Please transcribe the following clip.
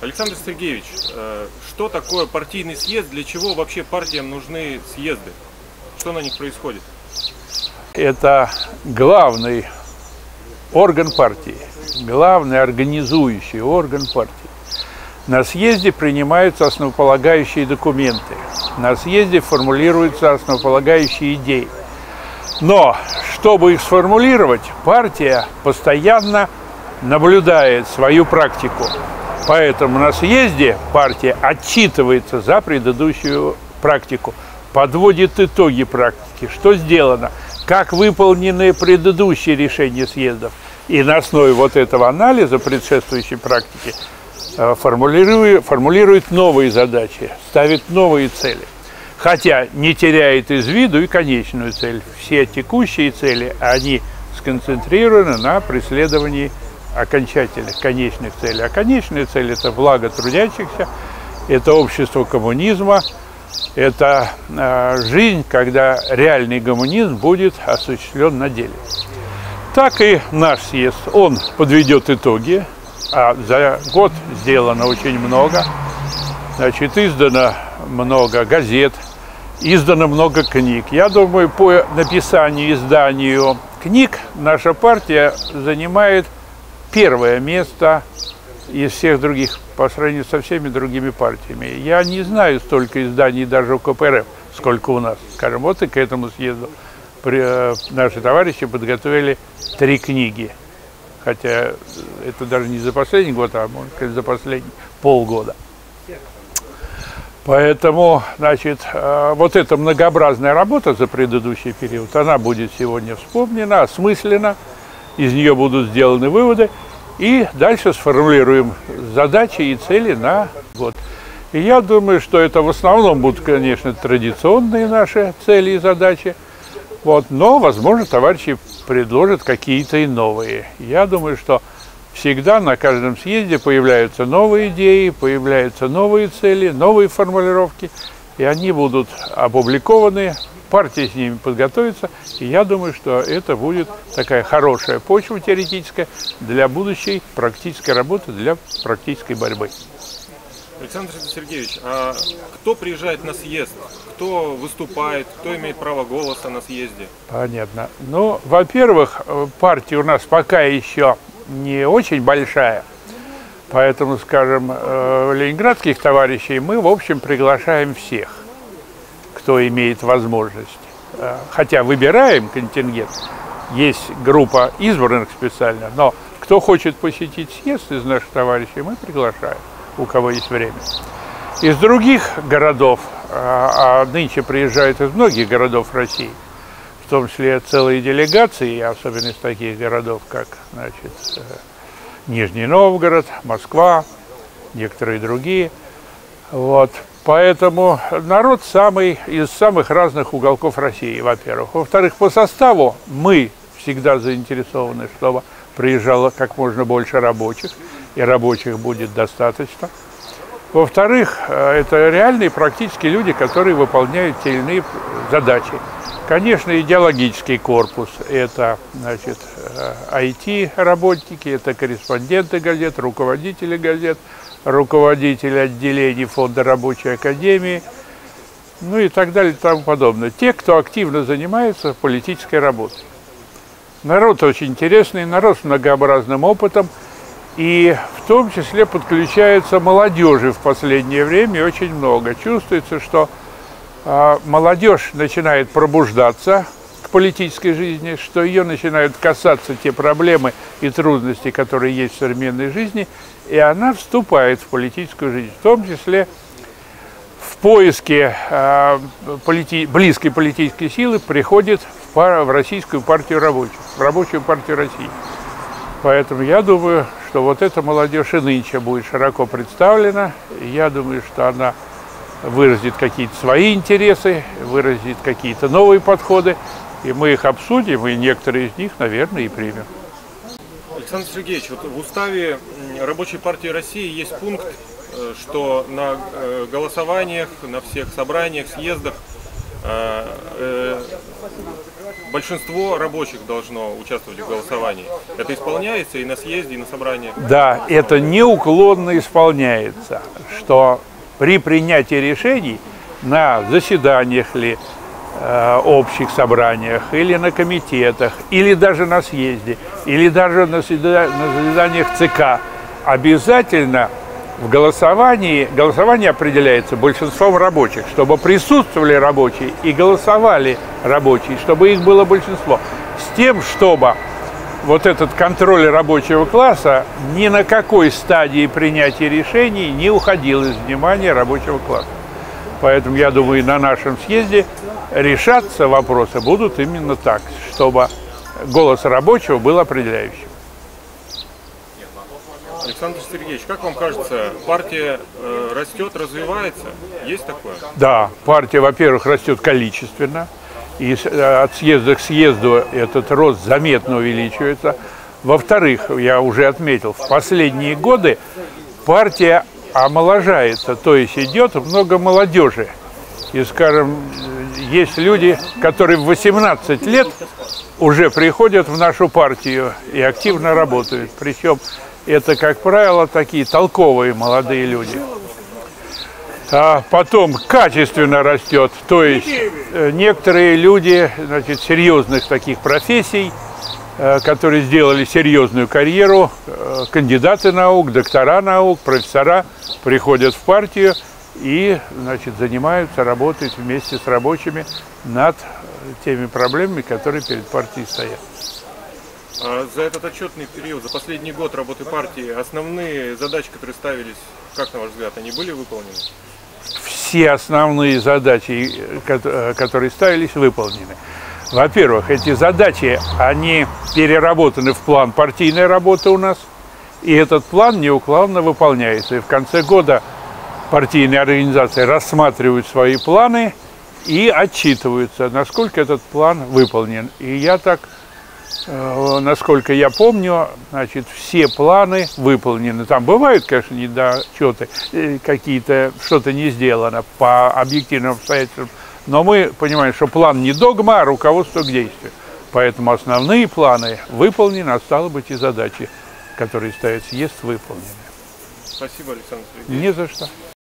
Александр Сергеевич, что такое партийный съезд, для чего вообще партиям нужны съезды? Что на них происходит? Это главный орган партии, главный организующий орган партии. На съезде принимаются основополагающие документы, на съезде формулируются основополагающие идеи. Но, чтобы их сформулировать, партия постоянно наблюдает свою практику. Поэтому на съезде партия отчитывается за предыдущую практику, подводит итоги практики, что сделано, как выполнены предыдущие решения съездов. И на основе вот этого анализа предшествующей практики формулирует новые задачи, ставит новые цели. Хотя не теряет из виду и конечную цель. Все текущие цели, они сконцентрированы на преследовании окончательных, конечных целей. А конечная цель – это благо трудящихся, это общество коммунизма, это жизнь, когда реальный коммунизм будет осуществлен на деле. Так и наш съезд, он подведет итоги, а за год сделано очень много, значит, издано много газет, издано много книг. Я думаю, по написанию, изданию книг наша партия занимает первое место из всех других, по сравнению со всеми другими партиями. Я не знаю столько изданий даже у КПРФ, сколько у нас. Скажем, вот и к этому съезду наши товарищи подготовили 3 книги. Хотя это даже не за последний год, а может сказать, за последние полгода. Поэтому, значит, вот эта многообразная работа за предыдущий период, она будет сегодня вспомнена, осмыслена, из нее будут сделаны выводы, и дальше сформулируем задачи и цели на год. И я думаю, что это в основном будут, конечно, традиционные наши цели и задачи, вот, но, возможно, товарищи предложат какие-то и новые. Я думаю, что всегда на каждом съезде появляются новые идеи, появляются новые цели, новые формулировки, и они будут опубликованы, партия с ними подготовится, и я думаю, что это будет такая хорошая почва теоретическая для будущей практической работы, для практической борьбы. Александр Сергеевич, а кто приезжает на съезд, кто выступает, кто имеет право голоса на съезде? Понятно. Ну, во-первых, партия у нас пока еще не очень большая, поэтому, скажем, ленинградских товарищей мы, в общем, приглашаем всех, кто имеет возможность. Хотя выбираем контингент, есть группа избранных специально, но кто хочет посетить съезд из наших товарищей, мы приглашаем, у кого есть время. Из других городов, а нынче приезжают из многих городов России, в том числе целые делегации, особенно из таких городов, как, значит, Нижний Новгород, Москва, некоторые другие. Вот. Поэтому народ из самых разных уголков России, во-первых. Во-вторых, по составу мы всегда заинтересованы, чтобы приезжало как можно больше рабочих, и рабочих будет достаточно. Во-вторых, это реальные практически люди, которые выполняют те или иные задачи. Конечно, идеологический корпус – это, значит, IT-работники, это корреспонденты газет, руководители газет, руководители отделений Фонда рабочей академии, ну и так далее и тому подобное. Те, кто активно занимается политической работой. Народ очень интересный, народ с многообразным опытом, и в том числе подключается молодежи в последнее время очень много. Чувствуется, что молодежь начинает пробуждаться к политической жизни, что ее начинают касаться те проблемы и трудности, которые есть в современной жизни, и она вступает в политическую жизнь, в том числе в поиске близкой политической силы приходит в Российскую партию рабочих, в Рабочую партию России. Поэтому я думаю, что вот эта молодежь и нынче будет широко представлена. Я думаю, что она выразит какие-то свои интересы, выразит какие-то новые подходы, и мы их обсудим, и некоторые из них, наверное, и примем. Александр Сергеевич, вот в уставе Рабочей партии России есть пункт, что на голосованиях, на всех собраниях, съездах большинство рабочих должно участвовать в голосовании. Это исполняется и на съезде, и на собрании? Да, это неуклонно исполняется, что при принятии решений на заседаниях ли, общих собраниях, или на комитетах, или даже на съезде, или даже на заседаниях ЦК, обязательно в голосовании, голосование определяется большинством рабочих, чтобы присутствовали рабочие и голосовали рабочие, чтобы их было большинство, с тем, чтобы вот этот контроль рабочего класса ни на какой стадии принятия решений не уходил из внимания рабочего класса. Поэтому, я думаю, на нашем съезде решаться вопросы будут именно так, чтобы голос рабочего был определяющим. Александр Сергеевич, как вам кажется, партия растет, развивается? Есть такое? Да, партия, во-первых, растет количественно, и от съезда к съезду этот рост заметно увеличивается. Во-вторых, я уже отметил, в последние годы партия омоложается, то есть идет много молодежи. И, скажем, есть люди, которые в 18 лет уже приходят в нашу партию и активно работают, причем это, как правило, такие толковые молодые люди. А потом качественно растет. То есть некоторые люди, значит, серьезных таких профессий, которые сделали серьезную карьеру, кандидаты наук, доктора наук, профессора, приходят в партию и, значит, занимаются, работают вместе с рабочими над теми проблемами, которые перед партией стоят. За этот отчетный период, за последний год работы партии, основные задачи, которые ставились, как, на ваш взгляд, они были выполнены? Все основные задачи, которые ставились, выполнены. Во-первых, эти задачи, они переработаны в план партийной работы у нас, и этот план неуклонно выполняется. И в конце года партийные организации рассматривают свои планы и отчитываются, насколько этот план выполнен. И я так... Насколько я помню, значит, все планы выполнены. Там бывают, конечно, недочеты, какие-то, что-то не сделано по объективным обстоятельствам, но мы понимаем, что план не догма, а руководство к действию. Поэтому основные планы выполнены, а стало быть, и задачи, которые ставят съезд, выполнены. Спасибо, Александр Сергеевич. Не за что.